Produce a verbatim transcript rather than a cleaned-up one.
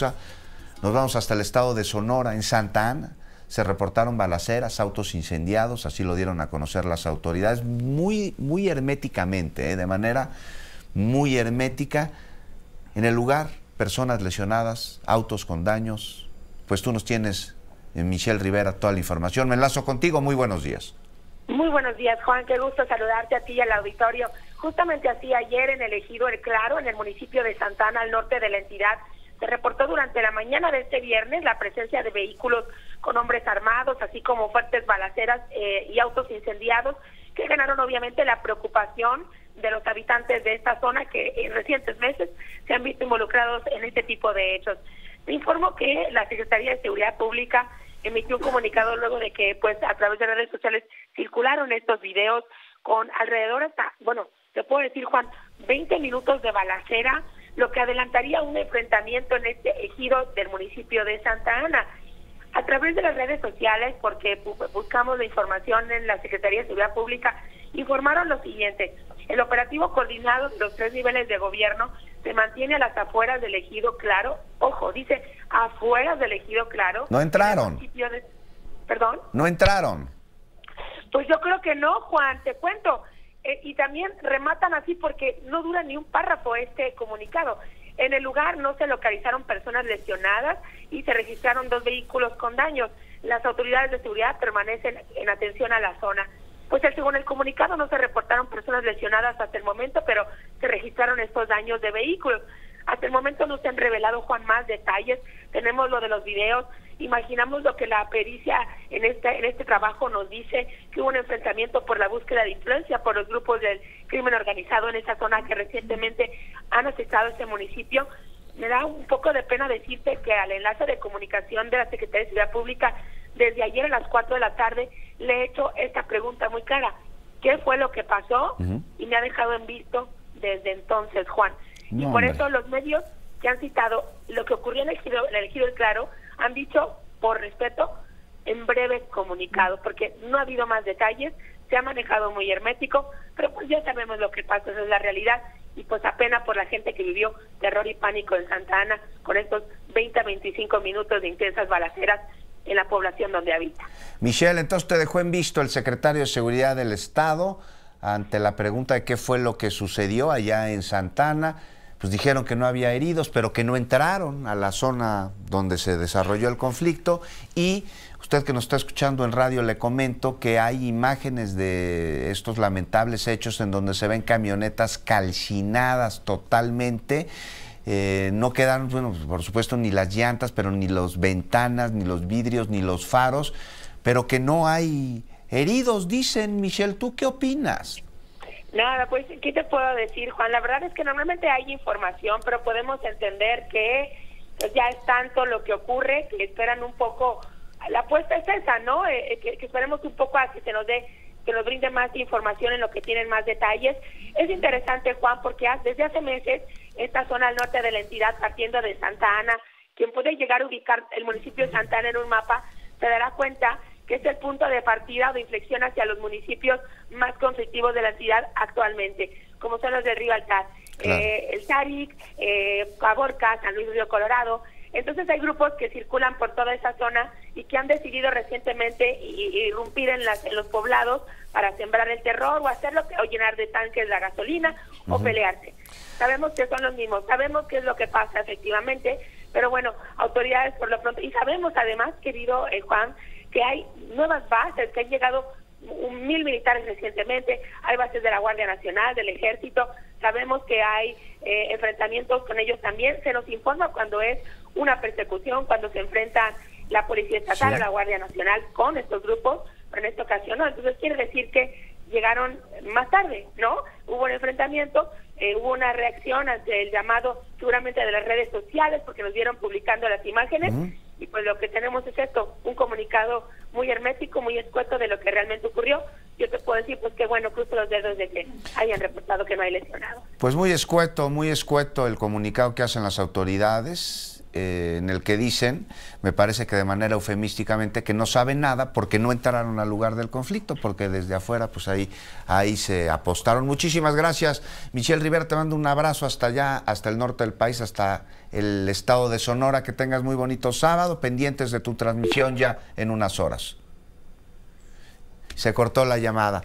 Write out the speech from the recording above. causa. Nos vamos hasta el estado de Sonora. En Santa Ana se reportaron balaceras, autos incendiados, así lo dieron a conocer las autoridades, muy, muy herméticamente, ¿eh? de manera muy hermética. En el lugar, personas lesionadas, autos con daños. Pues tú nos tienes, Michelle Rivera, toda la información. Me enlazo contigo, muy buenos días. Muy buenos días, Juan, qué gusto saludarte a ti y al auditorio. Justamente así, ayer en el Ejido El Claro, en el municipio de Santa Ana, al norte de la entidad, se reportó durante la mañana de este viernes la presencia de vehículos con hombres armados, así como fuertes balaceras eh, y autos incendiados, que ganaron obviamente la preocupación de los habitantes de esta zona que en recientes meses se han visto involucrados en este tipo de hechos. Te informo que la Secretaría de Seguridad Pública emitió un comunicado luego de que, pues, a través de redes sociales circularon estos videos con alrededor hasta, bueno, te puedo decir, Juan, veinte minutos de balacera, lo que adelantaría un enfrentamiento en este ejido del municipio de Santa Ana. A través de las redes sociales, porque buscamos la información en la Secretaría de Seguridad Pública, informaron lo siguiente: el operativo coordinado de los tres niveles de gobierno se mantiene a las afueras del Ejido Claro. Ojo, dice afueras del Ejido Claro. No entraron. De... ¿Perdón? No entraron. Pues yo creo que no, Juan, te cuento. Eh, y también rematan así porque no dura ni un párrafo este comunicado. En el lugar no se localizaron personas lesionadas y se registraron dos vehículos con daños. Las autoridades de seguridad permanecen en atención a la zona. Pues según el comunicado no se reportaron personas lesionadas hasta el momento, pero se registraron estos daños de vehículos. Hasta el momento no se han revelado, Juan, más detalles. Tenemos lo de los videos. Imaginamos lo que la pericia en este, en este trabajo nos dice, que hubo un enfrentamiento por la búsqueda de influencia por los grupos del crimen organizado en esa zona que recientemente han acechado este municipio. Me da un poco de pena decirte que al enlace de comunicación de la Secretaría de Seguridad Pública, desde ayer a las cuatro de la tarde, le he hecho esta pregunta muy clara: ¿qué fue lo que pasó? Uh-huh. Y me ha dejado en visto desde entonces, Juan. No, y por hombre. Eso los medios que han citado lo que ocurrió en el Ejido, en el Ejido El Claro, han dicho, por respeto, en breves comunicados, porque no ha habido más detalles, se ha manejado muy hermético, pero pues ya sabemos lo que pasa, esa es la realidad. Y pues apena por la gente que vivió terror y pánico en Santa Ana con estos veinte a veinticinco minutos de intensas balaceras en la población donde habita. Michelle, entonces te dejó en visto el secretario de Seguridad del Estado ante la pregunta de qué fue lo que sucedió allá en Santa Ana. Pues dijeron que no había heridos, pero que no entraron a la zona donde se desarrolló el conflicto. Y usted que nos está escuchando en radio, le comento que hay imágenes de estos lamentables hechos en donde se ven camionetas calcinadas totalmente. Eh, no quedaron, bueno, por supuesto, ni las llantas, pero ni las ventanas, ni los vidrios, ni los faros, pero que no hay heridos, dicen. Michelle, ¿tú qué opinas? Nada, pues, ¿qué te puedo decir, Juan? La verdad es que normalmente hay información, pero podemos entender que ya es tanto lo que ocurre que esperan un poco. La apuesta es esa, ¿no? Eh, que, que esperemos un poco a que se nos dé, que nos brinde más información en lo que tienen más detalles. Es interesante, Juan, porque desde hace meses esta zona al norte de la entidad, partiendo de Santa Ana, quien puede llegar a ubicar el municipio de Santa Ana en un mapa, se dará cuenta que es el punto de partida o de inflexión hacia los municipios más conflictivos de la ciudad actualmente, como son los de Río Altar, claro. eh, el Sáric, eh, Caborca, San Luis Río Colorado. Entonces hay grupos que circulan por toda esa zona y que han decidido recientemente irrumpir en, las, en los poblados para sembrar el terror o hacerlo, o llenar de tanques la gasolina, uh-huh, o pelearse. Sabemos que son los mismos, sabemos qué es lo que pasa efectivamente, pero bueno, autoridades por lo pronto, y sabemos además, querido eh, Juan, que hay nuevas bases, que han llegado un mil militares recientemente, hay bases de la Guardia Nacional, del Ejército, sabemos que hay eh, enfrentamientos con ellos también, se nos informa cuando es una persecución, cuando se enfrenta la Policía Estatal, sí, la Guardia Nacional con estos grupos, pero en esta ocasión no. Entonces quiere decir que llegaron más tarde, ¿no? Hubo un enfrentamiento, eh, hubo una reacción ante el llamado seguramente de las redes sociales, porque nos vieron publicando las imágenes, uh-huh. Y pues lo que tenemos es esto, un comunicado muy hermético, muy escueto de lo que realmente ocurrió. Yo te puedo decir, pues que bueno, cruzo los dedos de que hayan reportado que no hay lesionados. Pues muy escueto, muy escueto el comunicado que hacen las autoridades. eh, en el que dicen, me parece que de manera eufemísticamente, que no saben nada porque no entraron al lugar del conflicto, porque desde afuera pues ahí, ahí se apostaron. Muchísimas gracias, Michelle Rivera, te mando un abrazo hasta allá, hasta el norte del país, hasta el estado de Sonora, que tengas muy bonito sábado, pendientes de tu transmisión ya en unas horas. Se cortó la llamada.